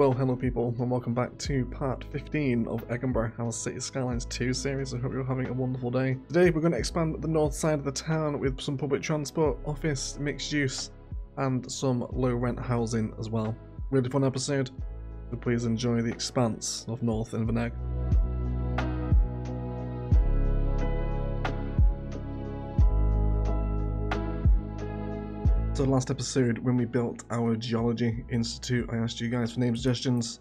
Well, hello people, and welcome back to part 15 of Egginburgh City Skylines 2 series. I hope you're having a wonderful day. Today we're going to expand the north side of the town with some public transport, office, mixed use, and some low rent housing as well. Really fun episode, so please enjoy the expanse of North Invernegg. So last episode, when we built our Geology Institute, I asked you guys for name suggestions,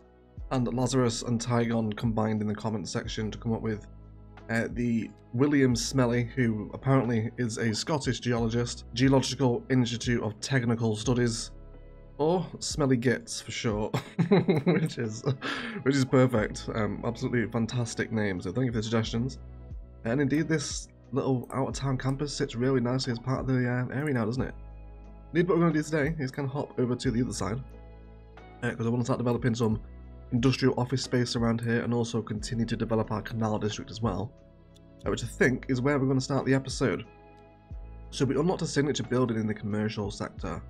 and Lazarus and Tygon combined in the comment section to come up with the William Smelly, who apparently is a Scottish geologist, Geological Institute of Technical Studies, or Smelly Gits for short, which is perfect. Absolutely fantastic name, so thank you for the suggestions. And indeed, this little out-of-town campus sits really nicely as part of the area now, doesn't it? Indeed, what we're going to do today is kind of hop over to the other side, because I want to start developing some industrial office space around here and also continue to develop our canal district as well, which I think is where we're going to start the episode. So we unlocked a signature building in the commercial sector,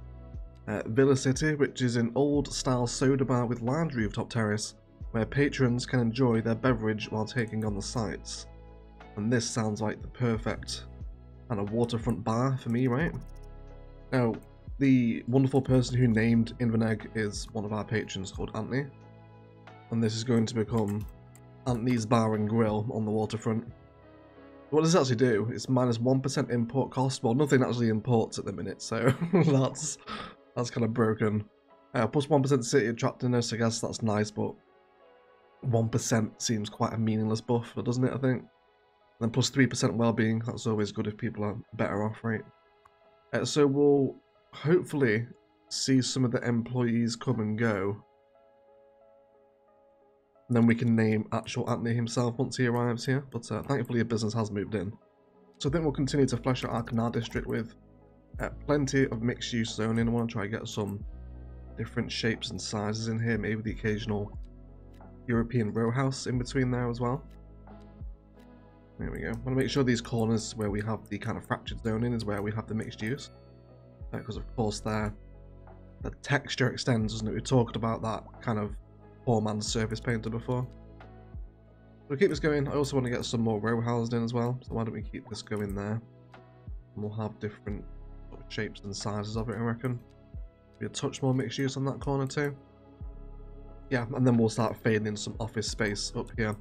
Villa City, which is an old-style soda bar with large rooftop terrace where patrons can enjoy their beverage while taking on the sights. And this sounds like the perfect kind of waterfront bar for me, right? Now, the wonderful person who named Invernegg is one of our patrons called Anthony, and this is going to become Anthony's Bar and Grill on the waterfront. What does it actually do? It's -1% import cost. Well, nothing actually imports at the minute, so that's kind of broken. +1% city attractiveness, I guess that's nice, but 1% seems quite a meaningless buff, doesn't it, I think? And then +3% well-being, that's always good if people are better off, right? So we'll hopefully see some of the employees come and go, and then we can name actual Anthony himself once he arrives here, but thankfully a business has moved in. So I think we'll continue to flesh out our canal district with plenty of mixed use zoning. I want to try and get some different shapes and sizes in here, maybe the occasional European row house in between there as well. There we go. I want to make sure these corners where we have the kind of fractured zoning is where we have the mixed use. Because of course there, the texture extends, doesn't it? We talked about that kind of poor man's surface painter before. We'll keep this going. I also want to get some more row housed in as well. So why don't we keep this going there? And we'll have different sort of shapes and sizes of it, I reckon. Be a touch more mixed use on that corner too. Yeah, and then we'll start fading in some office space up here.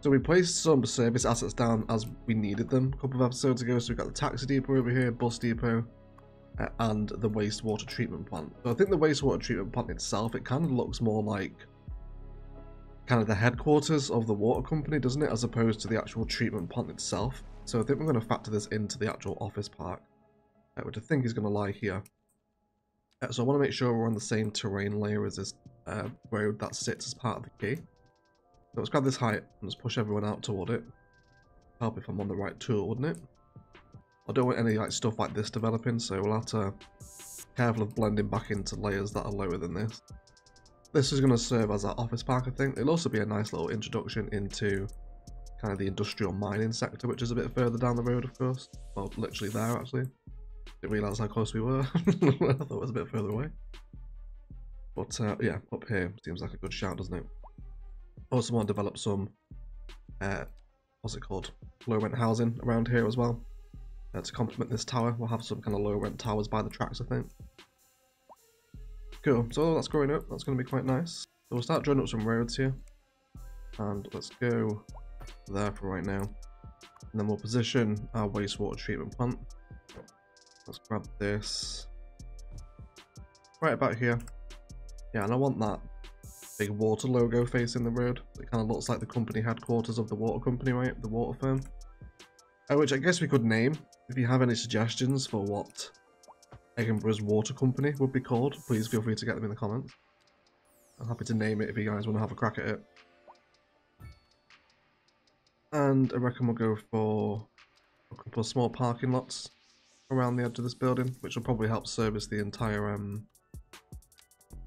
So we placed some service assets down as we needed them a couple of episodes ago. So we've got the taxi depot over here, bus depot, and the wastewater treatment plant. So I think the wastewater treatment plant itself, it kind of looks more like kind of the headquarters of the water company, doesn't it? As opposed to the actual treatment plant itself. So I think we're going to factor this into the actual office park, which I think is going to lie here. So I want to make sure we're on the same terrain layer as this road that sits as part of the key. So let's grab this height and just push everyone out toward it. Help if I'm on the right tool, wouldn't it? I don't want any like stuff like this developing, so we'll have to be careful of blending back into layers that are lower than this. This is going to serve as our office park, I think. It'll also be a nice little introduction into kind of the industrial mining sector, which is a bit further down the road, of course. Well, literally there, actually. Didn't realise how close we were. I thought it was a bit further away. But yeah, up here seems like a good shout, doesn't it? Also want to develop some, what's it called, low rent housing around here as well, to complement this tower. We'll have some kind of low rent towers by the tracks, I think. Cool, so that's growing up, that's going to be quite nice. So we'll start drawing up some roads here, and let's go there for right now, and then we'll position our wastewater treatment plant. Let's grab this, right about here. Yeah, and I want that big water logo facing the road. It kind of looks like the company headquarters of the water company, right? The water firm. Which I guess we could name. If you have any suggestions for what Egginburgh's water company would be called, please feel free to get them in the comments. I'm happy to name it if you guys want to have a crack at it. And I reckon we'll go for a couple of small parking lots around the edge of this building, which will probably help service the entire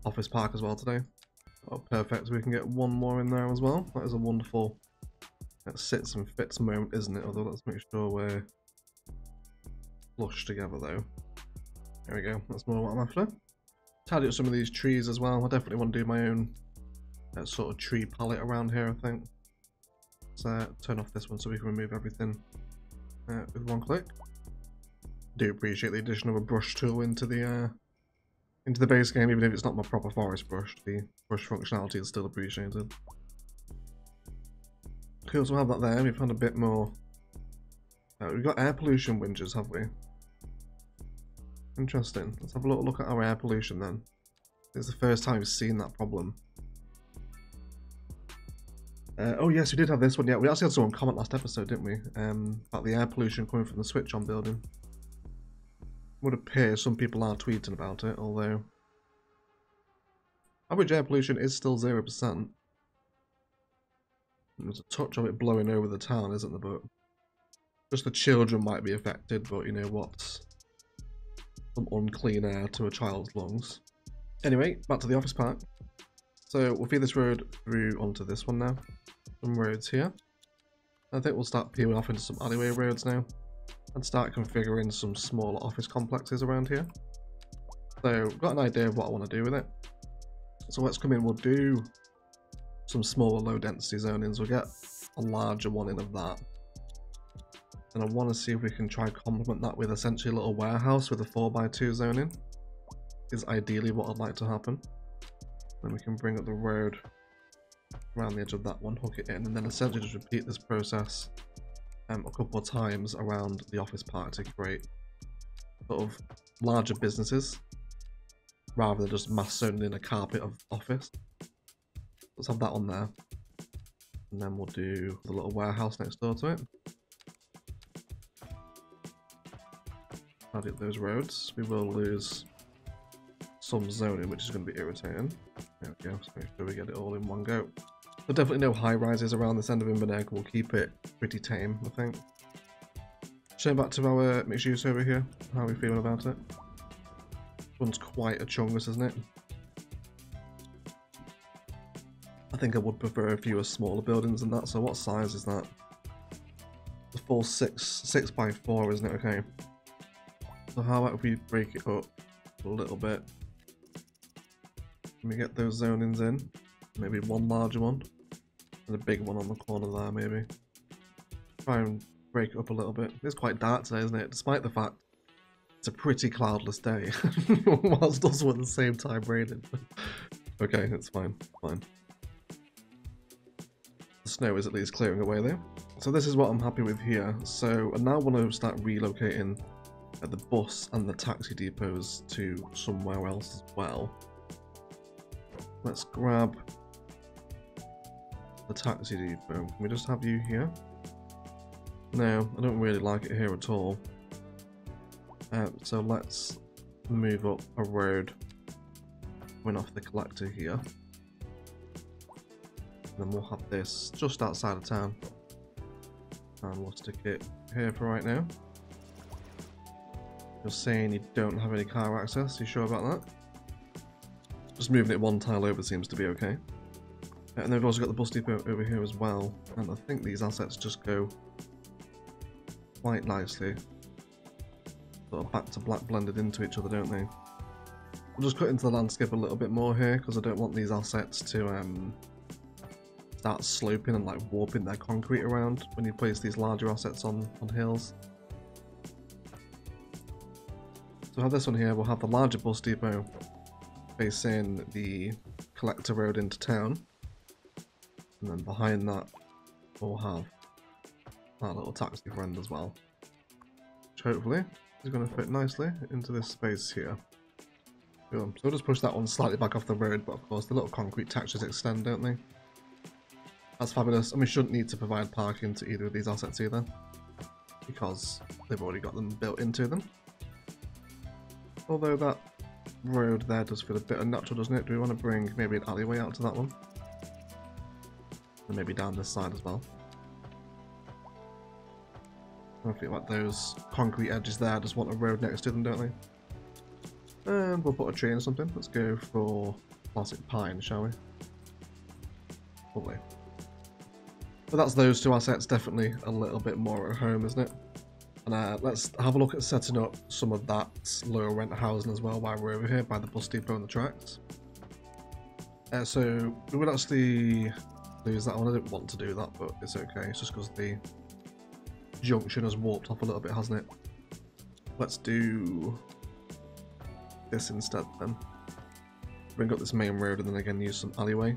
office park as well today. Oh, perfect. We can get one more in there as well. That is a wonderful sits and fits moment, isn't it? Although let's make sure we're flush together, though. There we go. That's more what I'm after. Tidy up some of these trees as well. I definitely want to do my own sort of tree palette around here, I think. Let's turn off this one so we can remove everything with one click. Do appreciate the addition of a brush tool into the base game, even if it's not my proper forest brush. The brush functionality is still appreciated. Cool, so we have that there. We've had a bit more. We've got air pollution winches, have we? Interesting. Let's have a little look at our air pollution then. It's the first time we've seen that problem. Oh yes, we did have this one. Yeah, we actually had someone comment last episode, didn't we? About the air pollution coming from the switch-on building. Would appear some people are tweeting about it, although average air pollution is still 0%. There's a touch of it blowing over the town, isn't there? But just the children might be affected, but you know what? Some unclean air to a child's lungs. Anyway, back to the office park. So we'll feed this road through onto this one now. Some roads here. I think we'll start peeling off into some alleyway roads now and start configuring some smaller office complexes around here. So I've got an idea of what I want to do with it. So let's come in, we'll do some smaller low density zonings. We'll get a larger one in of that. And I want to see if we can try and complement that with essentially a little warehouse with a 4x2 zoning. Is ideally what I'd like to happen. Then we can bring up the road around the edge of that one, hook it in, and then essentially just repeat this process a couple of times around the office park to create sort of larger businesses rather than just mass zoning in a carpet of office. Let's have that on there. And then we'll do the little warehouse next door to it. Add it those roads. We will lose some zoning, which is going to be irritating. There we go, just make sure we get it all in one go. But definitely no high rises around this end of Invernegg. We'll keep it pretty tame, I think. Turn back to our mixed use over here. How are we feeling about it? This one's quite a chungus, isn't it? I think I would prefer a few smaller buildings than that. So what size is that? The full 6x4, isn't it? Okay. So how about if we break it up a little bit? Let me get those zonings in. Maybe one larger one and a big one on the corner there, maybe. Try and break it up a little bit. It's quite dark today, isn't it? Despite the fact it's a pretty cloudless day, whilst also at the same time raining. Okay, that's fine. Fine. The snow is at least clearing away there. So this is what I'm happy with here. So I now want to start relocating at the bus and the taxi depots to somewhere else as well. Let's grab the taxi depot. Can we just have you here? No, I don't really like it here at all. So let's move up a road coming off the collector here. And then we'll have this just outside of town. And we'll stick it here for right now. You're saying you don't have any car access, you sure about that? Just moving it one tile over seems to be okay. And then we've also got the bus depot over here as well. And I think these assets just go quite nicely. Sort of back to black blended into each other, don't they? I'll just cut into the landscape a little bit more here because I don't want these assets to start sloping and like warping their concrete around when you place these larger assets on hills. We'll have this one here, we'll have the larger bus depot facing the collector road into town. And then behind that, we'll have our little taxi friend as well. Which hopefully is going to fit nicely into this space here. Cool. So we'll just push that one slightly back off the road, but of course the little concrete textures extend, don't they? That's fabulous, and we shouldn't need to provide parking to either of these assets either, because they've already got them built into them. Although that road there does feel a bit unnatural, doesn't it? Do we want to bring maybe an alleyway out to that one? And maybe down this side as well. Hopefully like those concrete edges there just want a road next to them, don't they? And we'll put a tree in or something. Let's go for classic pine, shall we? Lovely. But that's those two assets, definitely a little bit more at home, isn't it? Let's have a look at setting up some of that lower rent housing as well while we're over here by the bus depot and the tracks. So we would actually lose that one. I didn't want to do that, but it's okay. It's just because the junction has warped up a little bit, hasn't it? Let's do this instead then. Bring up this main road and then again use some alleyway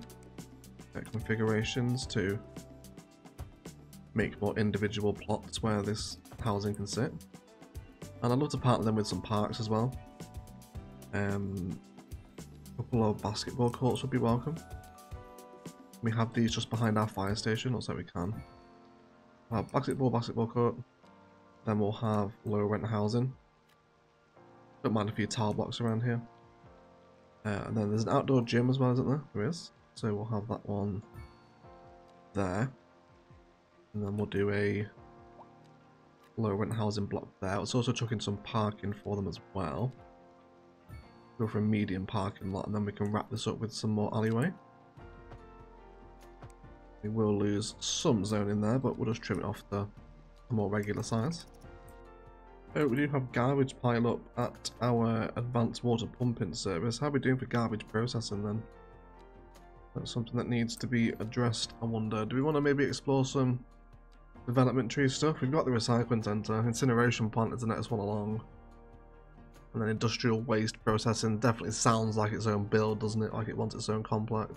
configurations to make more individual plots where this housing can sit. And I'd love to partner them with some parks as well. A couple of basketball courts would be welcome. We have these just behind our fire station, also we can. We'll have basketball court. Then we'll have low rent housing. Don't mind a few tile blocks around here. And then there's an outdoor gym as well, isn't there? There is. So we'll have that one there. And then we'll do a low rent housing block there. Let's also chuck in some parking for them as well. Go for a medium parking lot, and then we can wrap this up with some more alleyway. We will lose some zone in there, but we'll just trim it off the more regular size. Oh, we do have garbage pile up at our advanced water pumping service. How are we doing for garbage processing then? That's something that needs to be addressed, I wonder. Do we want to maybe explore some development tree stuff? We've got the recycling centre, incineration plant is the next one along. And then industrial waste processing definitely sounds like its own build, doesn't it? Like it wants its own complex.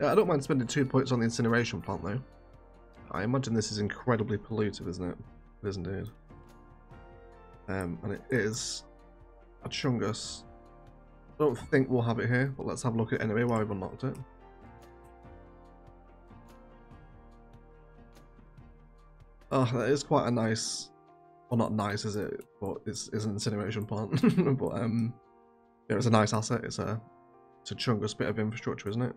Yeah, I don't mind spending 2 points on the incineration plant though. I imagine this is incredibly pollutive, isn't it? It is indeed. And it is a chungus. I don't think we'll have it here, but let's have a look at it anyway while we've unlocked it. Oh, that is quite a nice... Well, not nice, is it? But it's an incineration plant. But yeah, it's a nice asset. It's a chungus bit of infrastructure, isn't it?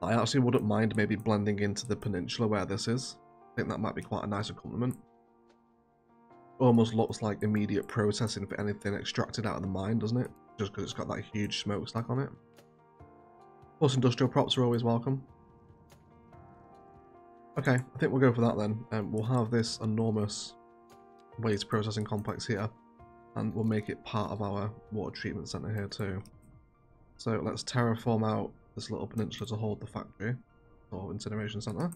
I actually wouldn't mind maybe blending into the peninsula where this is. I think that might be quite a nice accompaniment. Almost looks like immediate processing for anything extracted out of the mine, doesn't it? Just because it's got that huge smokestack on it. Plus, industrial props are always welcome. Okay, I think we'll go for that then. We'll have this enormous waste processing complex here, and we'll make it part of our water treatment center here too. So let's terraform out this little peninsula to hold the factory or incineration center,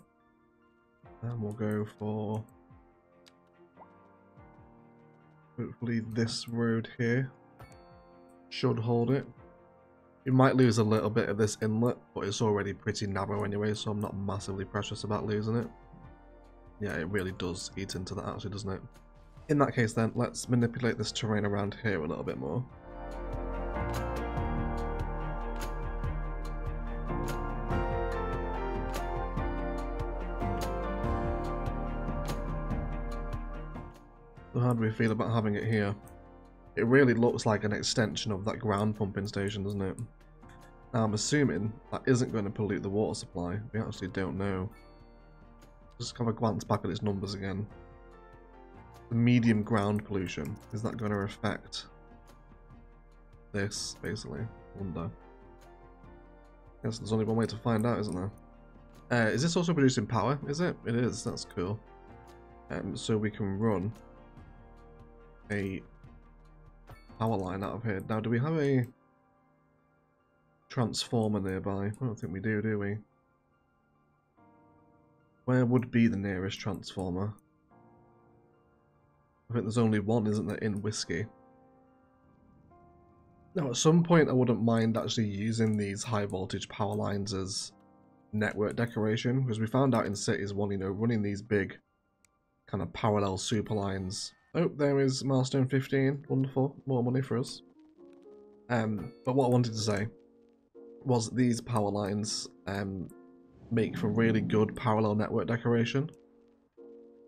and we'll go for hopefully this road here should hold it. You might lose a little bit of this inlet, but it's already pretty narrow anyway, so I'm not massively precious about losing it. Yeah, it really does eat into that actually, doesn't it? In that case then, let's manipulate this terrain around here a little bit more. So how do we feel about having it here? It really looks like an extension of that ground pumping station, doesn't it? Now I'm assuming that isn't going to pollute the water supply. We actually don't know. Just have a glance back at its numbers again. The medium ground pollution, is that going to affect this, basically? I wonder. Yes, there's only one way to find out, isn't there? Is this also producing power? Is it? It is, that's cool. So we can run a power line out of here. Now, do we have a transformer nearby? I don't think we do we? Where would be the nearest transformer? I think there's only one, isn't there, in Whiskey? Now, at some point, I wouldn't mind actually using these high-voltage power lines as network decoration, because we found out in Cities 1, you know, running these big kind of parallel super lines. Oh, there is milestone 15. Wonderful. More money for us. But what I wanted to say was that these power lines... make for really good parallel network decoration.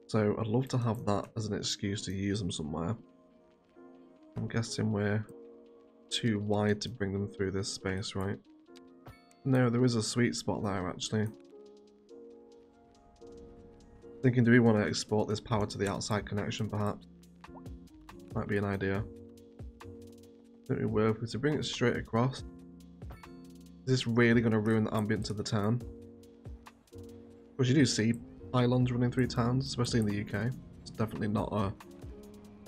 So I'd love to have that as an excuse to use them somewhere. I'm guessing we're too wide to bring them through this space, right? No, there is a sweet spot there actually. Thinking, do we want to export this power to the outside connection perhaps? Might be an idea. Don't we worry if we to bring it straight across. Is this really going to ruin the ambience of the town? Because you do see pylons running through towns, especially in the UK. It's definitely not an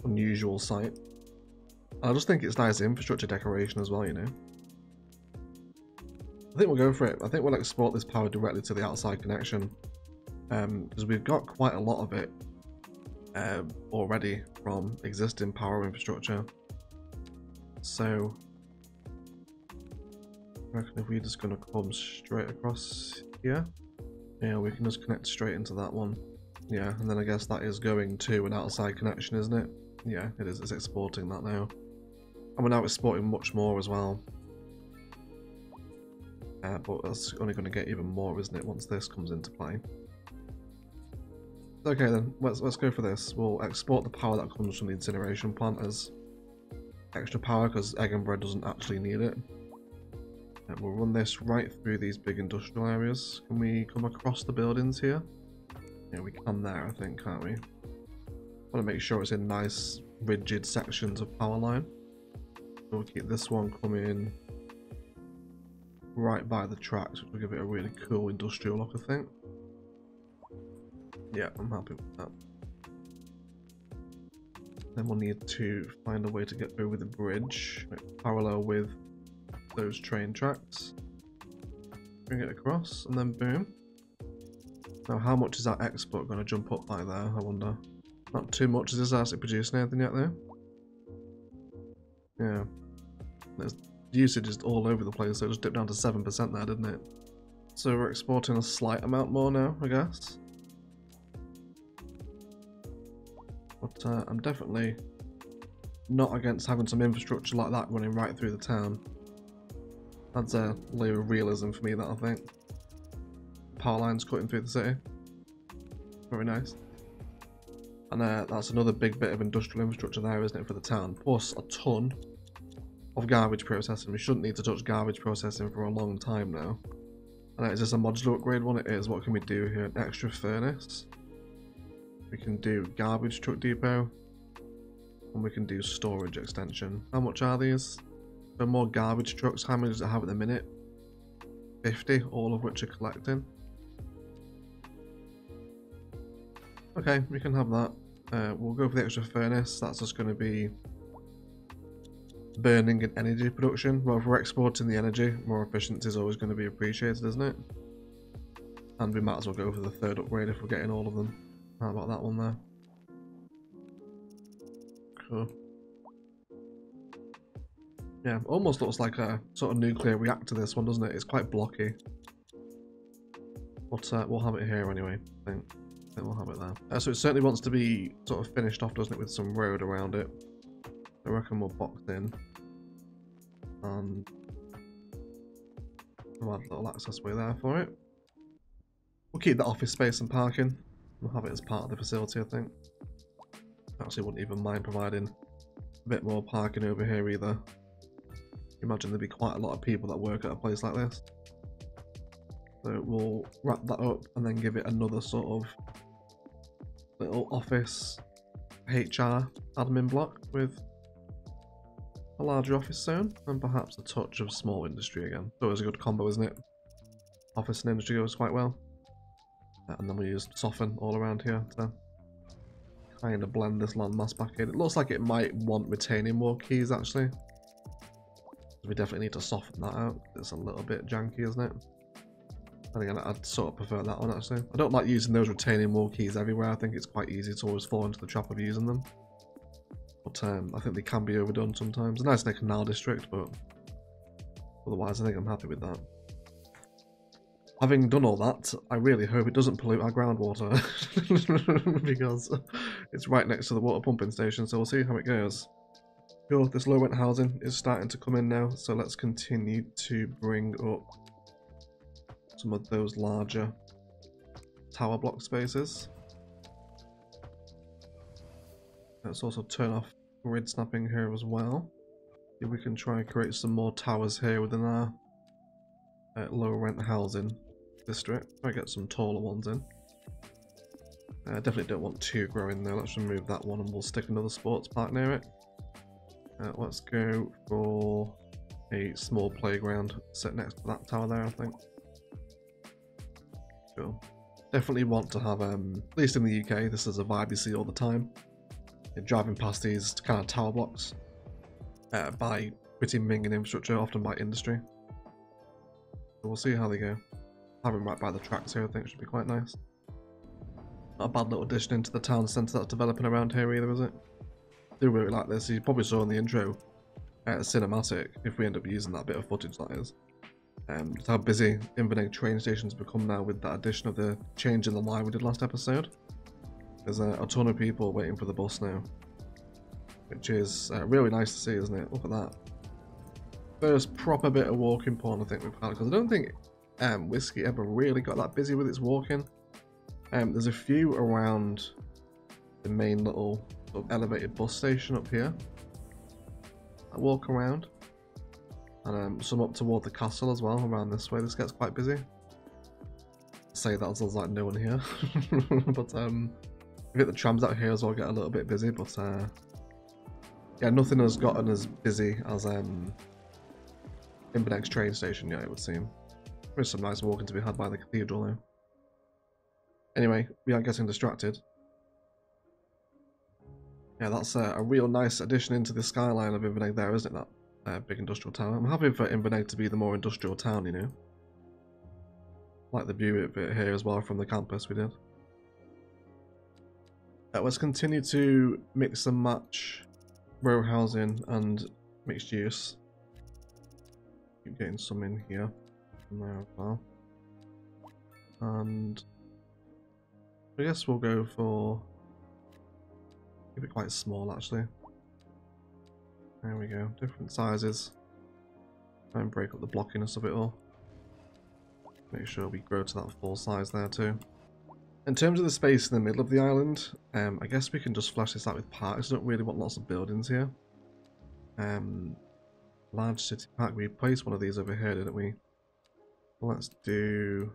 unusual sight. I just think it's nice infrastructure decoration as well, you know. I think we'll go for it. I think we'll export this power directly to the outside connection, because we've got quite a lot of it already from existing power infrastructure. So I reckon if we're just going to come straight across here, yeah, we can just connect straight into that one. Yeah, and then I guess that is going to an outside connection, isn't it? Yeah, it is. It's exporting that now. And we're now exporting much more as well. But that's only going to get even more, isn't it, once this comes into play. Okay then, let's go for this. We'll export the power that comes from the incineration plant as extra power, because Egginburgh doesn't actually need it. And we'll run this right through these big industrial areas. Can we come across the buildings here? Yeah, we can there, I think, can't we? Want to make sure it's in nice, rigid sections of power line. We'll keep this one coming right by the tracks, which will give it a really cool industrial look, I think. Yeah, I'm happy with that. Then we'll need to find a way to get over the bridge, right, parallel with those train tracks. Bring it across, and then boom. Now, how much is that export going to jump up by there, I wonder? Not too much. Is this actually producing anything yet, though? Yeah. There's usage is all over the place, so it just dipped down to 7% there, didn't it? So we're exporting a slight amount more now, I guess. But I'm definitely not against having some infrastructure like that running right through the town. That's a layer of realism for me, that, I think. Power lines cutting through the city. Very nice. And that's another big bit of industrial infrastructure there, isn't it, for the town? Plus a ton of garbage processing. We shouldn't need to touch garbage processing for a long time now. And is this a modular upgrade one? It is. What can we do here? An extra furnace. We can do garbage truck depot. And we can do storage extension. How much are these? So more garbage trucks. How many does it have at the minute? 50, all of which are collecting. Okay, we can have that. We'll go for the extra furnace. That's just going to be burning and energy production. Well, if we're exporting the energy, more efficiency is always going to be appreciated, isn't it? And we might as well go for the third upgrade if we're getting all of them. How about that one there? Cool. Yeah, almost looks like a sort of nuclear reactor, this one, doesn't it? It's quite blocky. But we'll have it here anyway, I think. We'll have it there. So it certainly wants to be sort of finished off, doesn't it, with some road around it. I reckon we'll box in. And we'll add a little access way there for it. We'll keep the office space and parking. We'll have it as part of the facility, I think. Actually, wouldn't even mind providing a bit more parking over here either. Imagine there'd be quite a lot of people that work at a place like this. So we'll wrap that up and then give it another sort of little office HR admin block with a larger office zone and perhaps a touch of small industry again. So it's a good combo, isn't it? Office and industry goes quite well. And then we use soften all around here to kind of blend this landmass back in. It looks like it might want retaining more keys actually. We definitely need to soften that out. It's a little bit janky, isn't it? And again, I'd sort of prefer that one actually. I don't like using those retaining wall keys everywhere. I think it's quite easy to always fall into the trap of using them. But I think they can be overdone sometimes. It's nice in a canal district, but otherwise I think I'm happy with that. Having done all that, I really hope it doesn't pollute our groundwater because it's right next to the water pumping station, so we'll see how it goes. Cool, this low rent housing is starting to come in now, so let's continue to bring up some of those larger tower block spaces. Let's also turn off grid snapping here as well. If we can try and create some more towers here within our low rent housing district. Try and get some taller ones in. I definitely don't want two growing there. Let's remove that one and we'll stick another sports park near it. Let's go for a small playground set next to that tower there, I think. Cool. Definitely want to have, at least in the UK, this is a vibe you see all the time. You're driving past these kind of tower blocks. by between Ming and infrastructure, often by industry. So we'll see how they go. Having right by the tracks here, I think, should be quite nice. Not a bad little addition into the town centre that's developing around here either, is it? I do really like this. You probably saw in the intro cinematic, if we end up using that bit of footage, that is. Just how busy Invernegg train stations become now with that addition of the change in the line we did last episode. There's a ton of people waiting for the bus now, which is really nice to see, isn't it? Look at that. First proper bit of walking porn I think we've had, because I don't think Whiskey ever really got that busy with its walking. There's a few around the main little sort of elevated bus station up here. I walk around. And some up toward the castle as well, around this way. This gets quite busy. Say that as there's like no one here. But I think the trams out here as well get a little bit busy, but yeah, nothing has gotten as busy as Inverness train station yet, it would seem. There's some nice walking to be had by the cathedral though. Anyway, we are getting distracted. Yeah, that's a real nice addition into the skyline of Inverness there, isn't it, that? Big industrial town. I'm happy for Inverness to be the more industrial town, you know. Like the view of it here as well from the campus we did. Let's continue to mix and match row housing and mixed use. Keep getting some in here and there as well. And I guess we'll go for... keep it quite small actually. There we go, different sizes. Try and break up the blockiness of it all. Make sure we grow to that full size there too. In terms of the space in the middle of the island, I guess we can just flesh this out with parks. I don't really want lots of buildings here. Large city park, we placed one of these over here, didn't we? Let's do...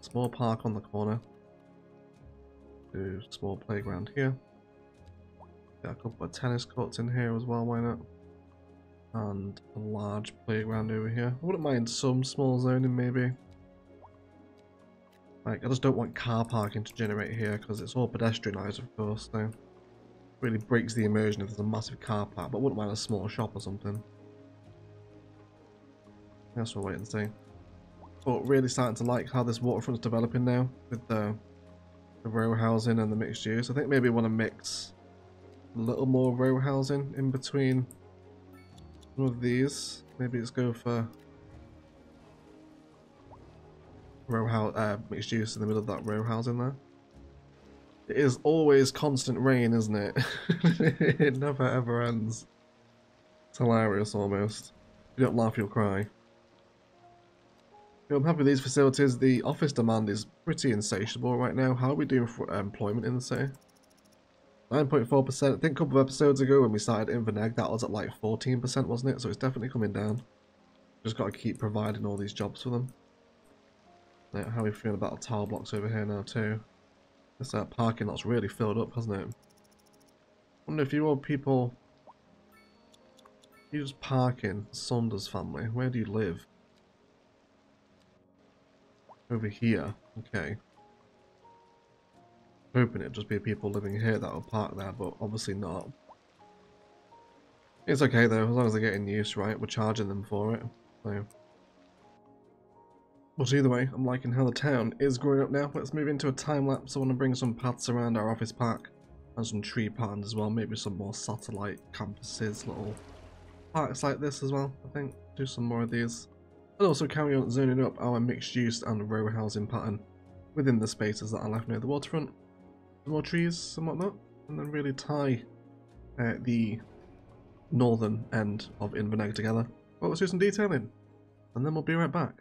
small park on the corner. Do small playground here. Get a couple of tennis courts in here as well, why not? And a large playground over here. I wouldn't mind some small zoning maybe. Like, I just don't want car parking to generate here because it's all pedestrianised, of course, so really breaks the immersion if there's a massive car park, but I wouldn't mind a small shop or something. I guess we'll wait and see. But really starting to like how this waterfront's developing now with the row housing and the mixed use. I think maybe we want to mix a little more row housing in between some of these. Maybe let's go for row house mixed use in the middle of that row housing there. It is always constant rain, isn't it? It never ever ends. It's hilarious almost. If you don't laugh, you'll cry. I'm happy with these facilities. The office demand is pretty insatiable right now. How are we doing for employment in the city? 9.4%. I think a couple of episodes ago when we started Inverness, that was at like 14%, wasn't it? So it's definitely coming down. Just got to keep providing all these jobs for them. Now, how are we feeling about the tile blocks over here now too? This parking lot's really filled up, hasn't it? I wonder if you old people use parking, Saunders family. Where do you live? Over here. Okay. Hoping it'd just be people living here that will park there, but obviously not. It's okay though, as long as they're getting used, right? We're charging them for it, so. But either way, I'm liking how the town is growing up now. Let's move into a time lapse. I want to bring some paths around our office park and some tree patterns as well. Maybe some more satellite campuses, little parks like this as well. I think do some more of these, and also carry on zoning up our mixed use and row housing pattern within the spaces that are left near the waterfront. More trees and whatnot, and then really tie the northern end of Inverness together. Well, let's do some detailing, and then we'll be right back.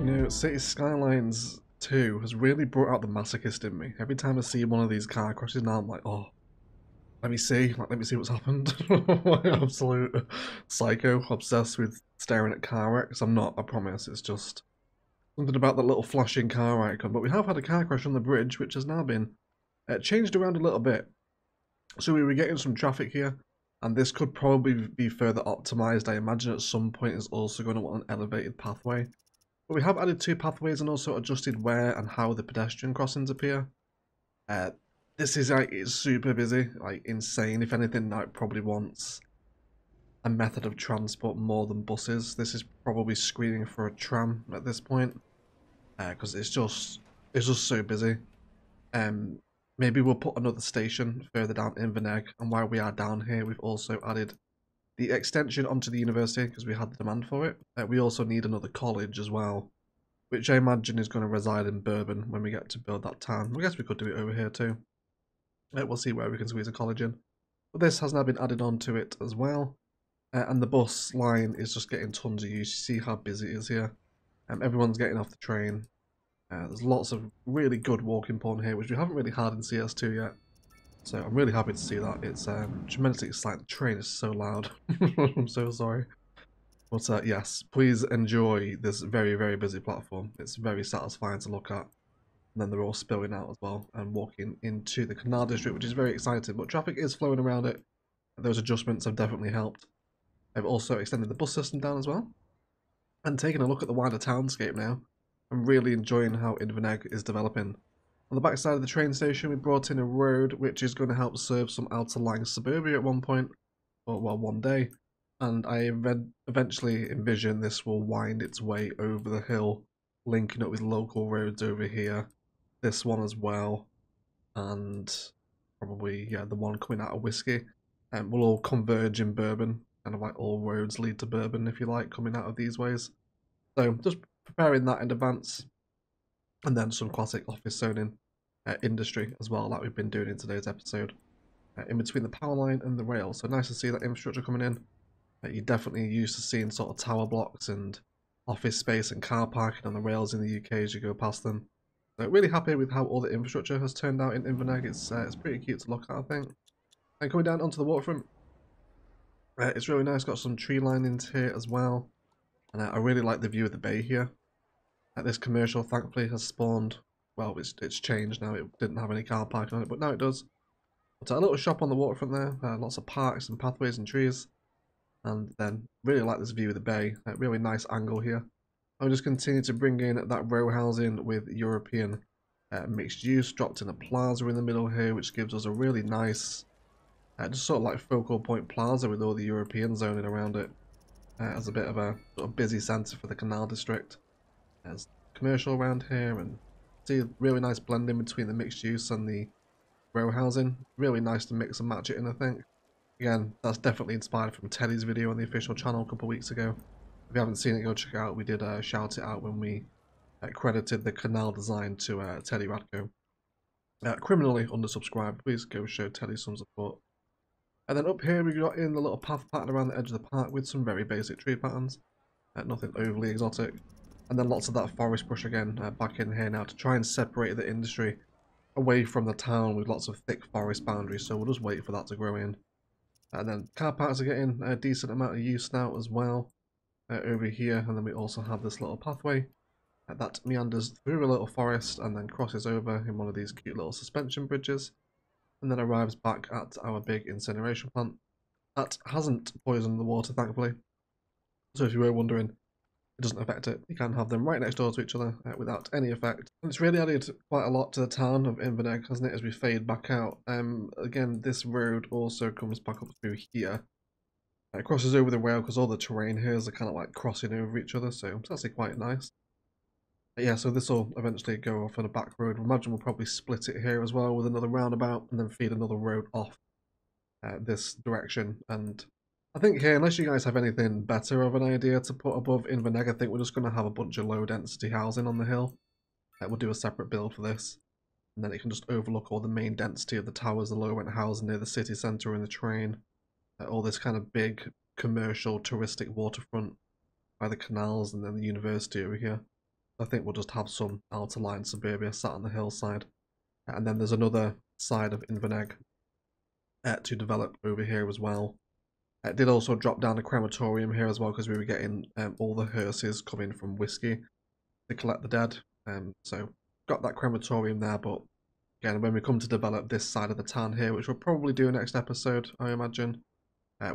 You know, City Skylines 2 has really brought out the masochist in me. Every time I see one of these car crashes now, I'm like, oh, let me see. Like, let me see what's happened. I'm absolute psycho, obsessed with staring at car wrecks. I'm not, I promise. It's just something about that little flashing car icon. But we have had a car crash on the bridge, which has now been changed around a little bit. So we were getting some traffic here, and this could probably be further optimized. I imagine at some point it's also going to want an elevated pathway. But we have added two pathways and also adjusted where and how the pedestrian crossings appear. This is like, it's super busy, like insane. If anything, it probably wants a method of transport more than buses. This is probably screening for a tram at this point, because it's just so busy. Maybe we'll put another station further down Invernegg, and while we are down here, we've also added the extension onto the university because we had the demand for it. We also need another college as well, which I imagine is going to reside in Bourbon when we get to build that town. I guess we could do it over here too. We'll see where we can squeeze a college in. But this has now been added onto it as well. And the bus line is just getting tons of use. You see how busy it is here. Everyone's getting off the train. There's lots of really good walking porn here, which we haven't really had in CS2 yet. So I'm really happy to see that. It's tremendously exciting. The train is so loud. I'm so sorry. But yes, please enjoy this very, very busy platform. It's very satisfying to look at. And then they're all spilling out as well and walking into the Canal District, which is very exciting. But traffic is flowing around it. Those adjustments have definitely helped. I've also extended the bus system down as well. And taking a look at the wider townscape now. I'm really enjoying how Invernegg is developing. On the backside of the train station, we brought in a road which is going to help serve some outlying suburbia at one point, or well, one day. And I eventually envision this will wind its way over the hill, linking up with local roads over here. This one as well, and probably yeah, the one coming out of Whiskey, and we'll all converge in Bourbon. Kind of like all roads lead to Bourbon, if you like, coming out of these ways. So just preparing that in advance, and then some classic office zoning industry as well, like we've been doing in today's episode, in between the power line and the rail. So nice to see that infrastructure coming in. You're definitely used to seeing sort of tower blocks and office space and car parking on the rails in the UK as you go past them. So really happy with how all the infrastructure has turned out in Invernegg. It's pretty cute to look at, I think. And coming down onto the waterfront, it's really nice. Got some tree linings here as well. And I really like the view of the bay here. This commercial thankfully has spawned, well, it's changed now. It didn't have any car parking on it, but now it does. But a little shop on the waterfront there, lots of parks and pathways and trees. And then really like this view of the bay, a really nice angle here. I'll just continue to bring in that row housing with European mixed use, dropped in a plaza in the middle here, which gives us a really nice, just sort of like focal point plaza with all the European zoning around it. As a bit of a sort of busy centre for the Canal District. There's commercial around here, and see a really nice blending between the mixed use and the row housing. Really nice to mix and match it in, I think. Again, that's definitely inspired from Teddy's video on the official channel a couple of weeks ago. If you haven't seen it, go check it out. We did shout it out when we credited the canal design to Teddy Radco. Criminally undersubscribed, please go show Teddy some support. And then up here we got in the little path pattern around the edge of the park with some very basic tree patterns, nothing overly exotic. And then lots of that forest brush again back in here now to try and separate the industry away from the town with lots of thick forest boundaries. So we'll just wait for that to grow in. And then car parks are getting a decent amount of use now as well over here. And then we also have this little pathway that meanders through a little forest and then crosses over in one of these cute little suspension bridges. And then arrives back at our big incineration plant that hasn't poisoned the water, thankfully. So if you were wondering, it doesn't affect it. You can have them right next door to each other without any effect. And it's really added quite a lot to the town of Invernegg, hasn't it, as we fade back out. Again, this road also comes back up through here. It crosses over the rail because all the terrain here is kind of like crossing over each other, so it's actually quite nice. Yeah, so this will eventually go off on a back road. I imagine we'll probably split it here as well with another roundabout and then feed another road off this direction. And I think here, unless you guys have anything better of an idea to put above Invernegg, I think we're just going to have a bunch of low-density housing on the hill. We'll do a separate build for this. And then it can just overlook all the main density of the towers, the low-rent housing near the city centre and the train. All this kind of big commercial touristic waterfront by the canals and then the university over here. I think we'll just have some outer line suburbia sat on the hillside. And then there's another side of Invernegg to develop over here as well. I did also drop down a crematorium here as well because we were getting all the hearses coming from Whiskey to collect the dead. So got that crematorium there, but again, when we come to develop this side of the town here, which we'll probably do next episode, I imagine,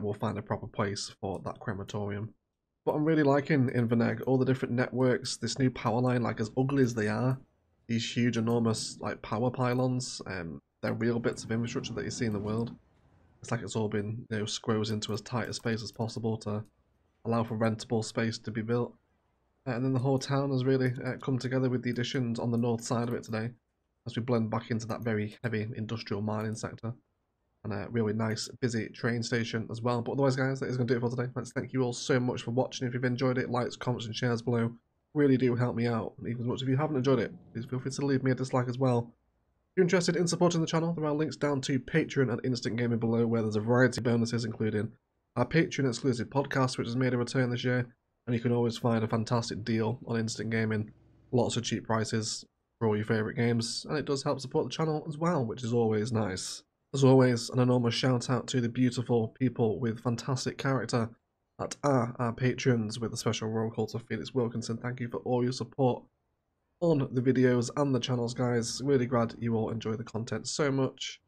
we'll find a proper place for that crematorium. But I'm really liking Invernegg, all the different networks, this new power line, like as ugly as they are, these huge, enormous like power pylons, they're real bits of infrastructure that you see in the world. It's like it's all been, you know, squeezed into as tight a space as possible to allow for rentable space to be built. And then the whole town has really come together with the additions on the north side of it today, as we blend back into that very heavy industrial mining sector. And a really nice, busy train station as well. But otherwise, guys, that is going to do it for today. Let's thank you all so much for watching. If you've enjoyed it, likes, comments, and shares below really do help me out. Even as much if you haven't enjoyed it, please feel free to leave me a dislike as well. If you're interested in supporting the channel, there are links down to Patreon and Instant Gaming below, where there's a variety of bonuses, including our Patreon-exclusive podcast, which has made a return this year, and you can always find a fantastic deal on Instant Gaming, lots of cheap prices for all your favourite games, and it does help support the channel as well, which is always nice. As always, an enormous shout out to the beautiful people with fantastic character that are our patrons, with a special royal call to Felix Wilkinson. Thank you for all your support on the videos and the channels, guys. Really glad you all enjoy the content so much.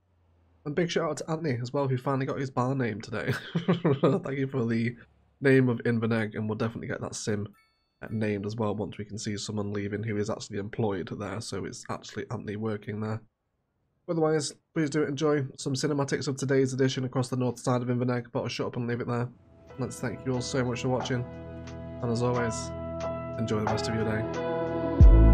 And big shout out to Anthony as well, who finally got his bar name today. Thank you for the name of Invernegg, and we'll definitely get that sim named as well once we can see someone leaving who is actually employed there, so it's actually Anthony working there. Otherwise, please do enjoy some cinematics of today's edition across the north side of Invernegg, but I'll shut up and leave it there. Let's thank you all so much for watching, and as always, enjoy the rest of your day.